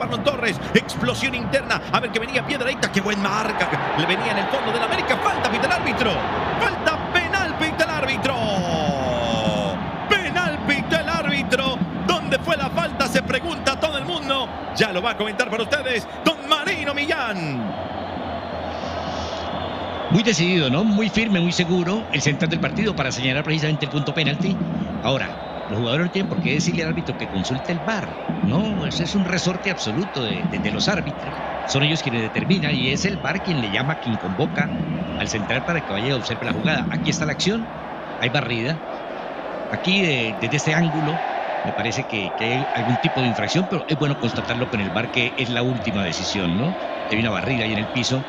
Marlon Torres, explosión interna, a ver que venía Piedrita, qué buen marca, le venía en el fondo del América, falta, pita el árbitro, falta, penal, pita el árbitro, penal, pita el árbitro, ¿dónde fue la falta? Se pregunta todo el mundo, ya lo va a comentar para ustedes don Marino Millán. Muy decidido, ¿no? Muy firme, muy seguro el central del partido para señalar precisamente el punto penalti. Ahora, los jugadores no tienen por qué decirle al árbitro que consulte el VAR, ¿no? Eso es un resorte absoluto de los árbitros. Son ellos quienes determinan y es el VAR quien le llama, quien convoca al central para que vaya y observe la jugada. Aquí está la acción, hay barrida. Aquí, desde este ángulo, me parece que hay algún tipo de infracción, pero es bueno constatarlo con el VAR, que es la última decisión, ¿no? Hay una barrida ahí en el piso.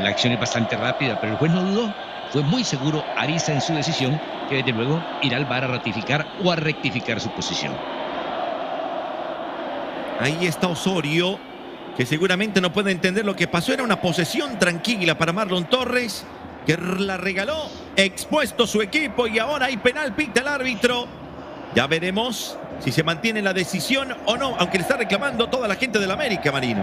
La acción es bastante rápida, pero el juez no dudó. Fue muy seguro Ariza en su decisión, que desde luego irá al VAR a ratificar o a rectificar su posición. Ahí está Osorio, que seguramente no puede entender lo que pasó. Era una posesión tranquila para Marlon Torres, que la regaló, expuesto su equipo, y ahora hay penal, pita el árbitro. Ya veremos si se mantiene la decisión o no, aunque le está reclamando toda la gente del América, Marino.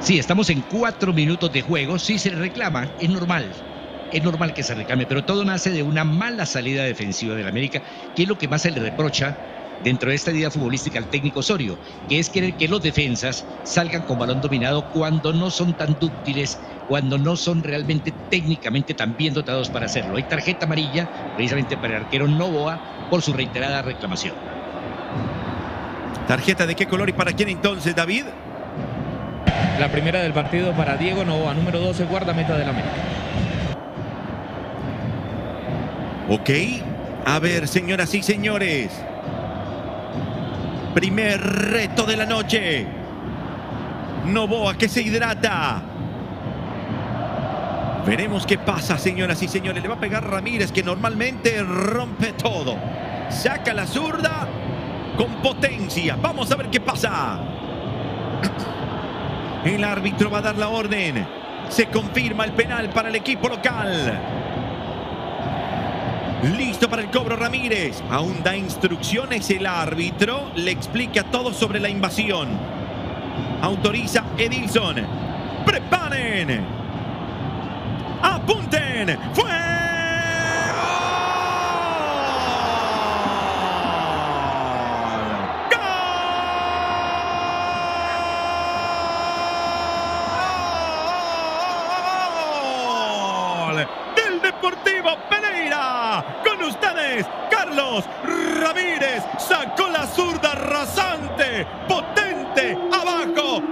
Sí, estamos en 4 minutos de juego. Sí se reclama, es normal que se reclame, pero todo nace de una mala salida defensiva del América, que es lo que más se le reprocha dentro de esta idea futbolística al técnico Osorio, que es querer que los defensas salgan con balón dominado cuando no son tan dúctiles, cuando no son realmente técnicamente tan bien dotados para hacerlo. Hay tarjeta amarilla precisamente para el arquero Novoa por su reiterada reclamación. ¿Tarjeta de qué color y para quién entonces, David? La primera del partido para Diego Novoa, número 12, guardameta del América. Ok, a ver, señoras y señores. Primer reto de la noche. Novoa que se hidrata. Veremos qué pasa, señoras y señores. Le va a pegar Ramírez, que normalmente rompe todo. Saca la zurda con potencia. Vamos a ver qué pasa. El árbitro va a dar la orden. Se confirma el penal para el equipo local. Listo para el cobro Ramírez. Aún da instrucciones el árbitro. Le explica todo sobre la invasión. Autoriza Edison. ¡Preparen! ¡Apunten! ¡Fuera! Pereira, con ustedes Carlos Ramírez, sacó la zurda rasante, potente, abajo,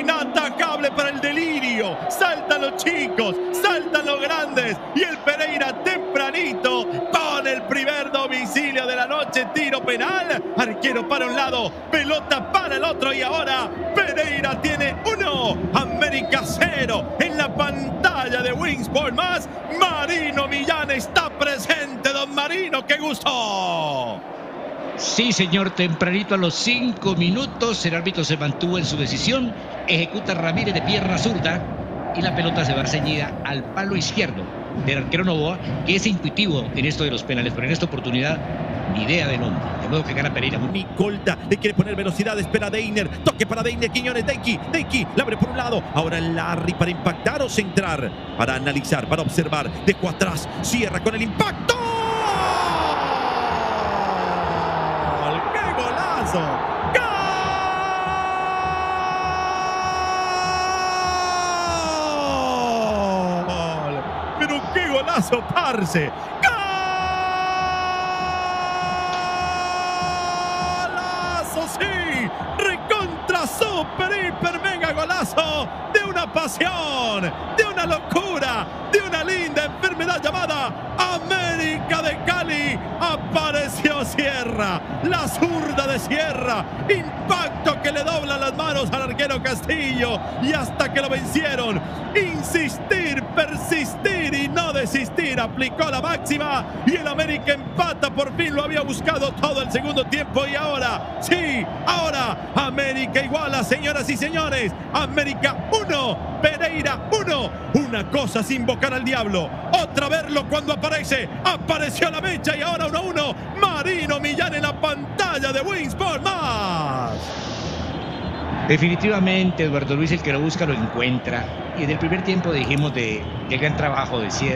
inatacable para el delirio. Saltan los chicos, saltan los grandes y el Pereira tempranito con el primer domicilio de la noche. Tiro penal, arquero para un lado, pelota para el otro y ahora Pereira tiene 1, América 0 en la pantalla de Win Sports. Más Marino Millán está presente, don Marino, qué gusto. Sí, señor, tempranito a los 5 minutos, el árbitro se mantuvo en su decisión, ejecuta Ramírez de pierna zurda y la pelota se va ceñida al palo izquierdo del arquero Novoa, que es intuitivo en esto de los penales, pero en esta oportunidad ni idea del hombre. De modo que gana Pereira. Nicolta le quiere poner velocidad, espera Deiner, toque para Deiner, Quiñones, Deiki, la abre por un lado, ahora Larry para impactar o centrar, para analizar, para observar, dejó atrás, Sierra con el impacto. ¡Gol! ¡Qué golazo! Soparse. ¡Golazo! ¡Sí! ¡Recontra super, hiper, mega golazo! De una pasión, de una locura, de una linda enfermedad llamada América de Cali. Apareció Sierra, la zurda de Sierra, impacto que le dobla las manos al arquero Castillo y hasta que lo vencieron. Insistir, persistir y no desistir, aplicó la máxima y el América empata. Por fin lo había buscado todo el segundo tiempo y ahora, sí, ahora América iguala, señoras y señores. América 1, Pereira 1. Una cosa es invocar al diablo, otra verlo cuando aparece. Apareció la mecha y ahora 1-1. Marino Millán en la pantalla de Win Sports Más. Definitivamente, Eduardo Luis, el que lo busca lo encuentra. Y en el primer tiempo dijimos del gran trabajo de Sierra.